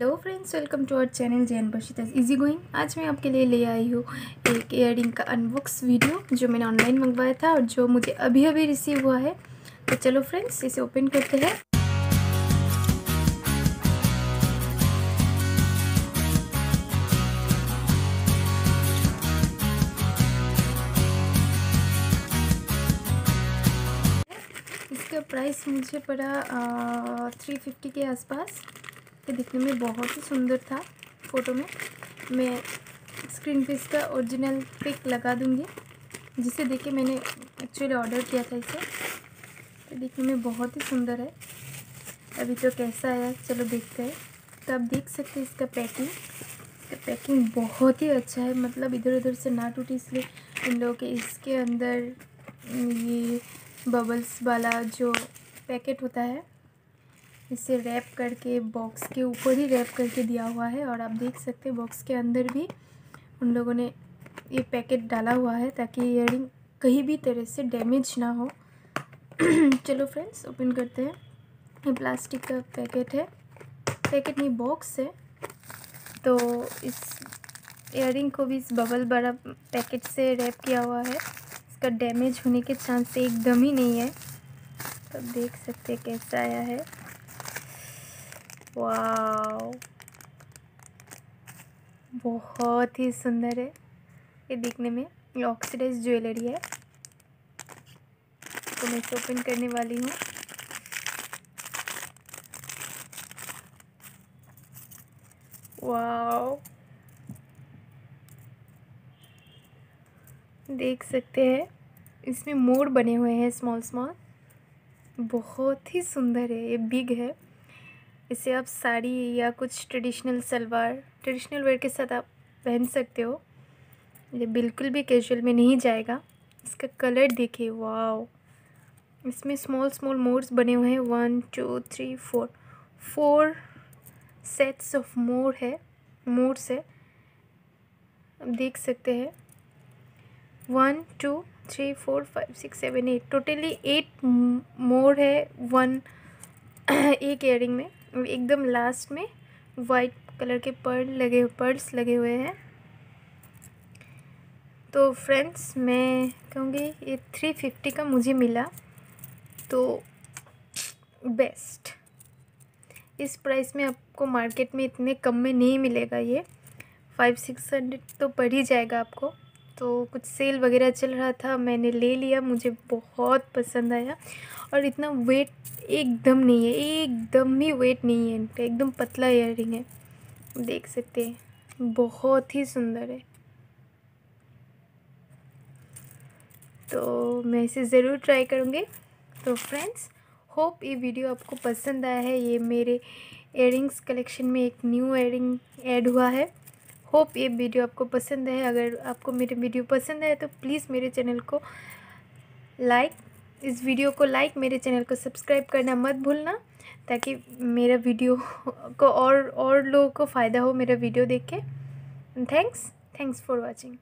Hello friends, welcome to our channel J&B easy going. आज मैं आपके लिए ले आई हूँ एक ईयरिंग का अनबॉक्स वीडियो जो मैंने ऑनलाइन मंगवाया था और जो मुझे अभी अभी रिसीव हुआ है। तो चलो फ्रेंड्स, इसे ओपन करते हैं। इसका प्राइस मुझे पड़ा 350 के आसपास। दिखने में बहुत ही सुंदर था फ़ोटो में। मैं स्क्रीन पे इसका ओरिजिनल पिक लगा दूंगी जिसे देखे मैंने एक्चुअली ऑर्डर किया था इसे। तो दिखने में बहुत ही सुंदर है। अभी तो कैसा आया चलो देखते हैं। तो आप देख सकते हैं इसका पैकिंग बहुत ही अच्छा है। मतलब इधर उधर से ना टूटे इसलिए इन लोगों के इसके अंदर ये बबल्स वाला जो पैकेट होता है इसे रैप करके बॉक्स के ऊपर ही रैप करके दिया हुआ है। और आप देख सकते हैं बॉक्स के अंदर भी उन लोगों ने ये पैकेट डाला हुआ है ताकि ईयरिंग कहीं भी तरह से डैमेज ना हो। चलो फ्रेंड्स, ओपन करते हैं। ये प्लास्टिक का पैकेट है, पैकेट नहीं बॉक्स है। तो इस ईयरिंग को भी इस बबल बड़ा पैकेट से रैप किया हुआ है। इसका डैमेज होने के चांस एकदम ही नहीं है। तो देख सकते हैं कैसा आया है। वाओ, बहुत ही सुंदर है ये दिखने में। ये ऑक्सीडाइज ज्वेलरी है। तो मैं इसे ओपन करने वाली हूँ। वाओ, देख सकते हैं इसमें मोर बने हुए हैं स्मॉल स्मॉल। बहुत ही सुंदर है। ये बिग है। इसे आप साड़ी या कुछ ट्रेडिशनल सलवार, ट्रेडिशनल वेयर के साथ आप पहन सकते हो। ये बिल्कुल भी कैजुअल में नहीं जाएगा। इसका कलर देखिए, वाओ। इसमें स्मॉल स्मॉल मोर्स बने हुए हैं। 1 2 3 4 सेट्स ऑफ मोर्स है। आप देख सकते हैं 1 2 3 4 5 6 7 8 टोटली 8 मोर है एक ईयरिंग में। एकदम लास्ट में वाइट कलर के पर्ल्स लगे हुए हैं। तो फ्रेंड्स, मैं कहूँगी ये 350 का मुझे मिला तो बेस्ट। इस प्राइस में आपको मार्केट में इतने कम में नहीं मिलेगा। ये 500-600 तो पड़ ही जाएगा आपको। तो कुछ सेल वगैरह चल रहा था, मैंने ले लिया। मुझे बहुत पसंद आया। और इतना वेट एकदम नहीं है, एकदम ही वेट नहीं है। एकदम पतला ईयरिंग है, देख सकते हैं। बहुत ही सुंदर है। तो मैं इसे ज़रूर ट्राई करूँगी। तो फ्रेंड्स, होप ये वीडियो आपको पसंद आया है। ये मेरे ईयरिंग्स कलेक्शन में एक न्यू ईयरिंग ऐड हुआ है। होप ये वीडियो आपको पसंद है। अगर आपको मेरे वीडियो पसंद है तो प्लीज़ मेरे चैनल को इस वीडियो को लाइक मेरे चैनल को सब्सक्राइब करना मत भूलना ताकि मेरा वीडियो को और लोगों को फ़ायदा हो मेरा वीडियो देख के। Thanks for watching.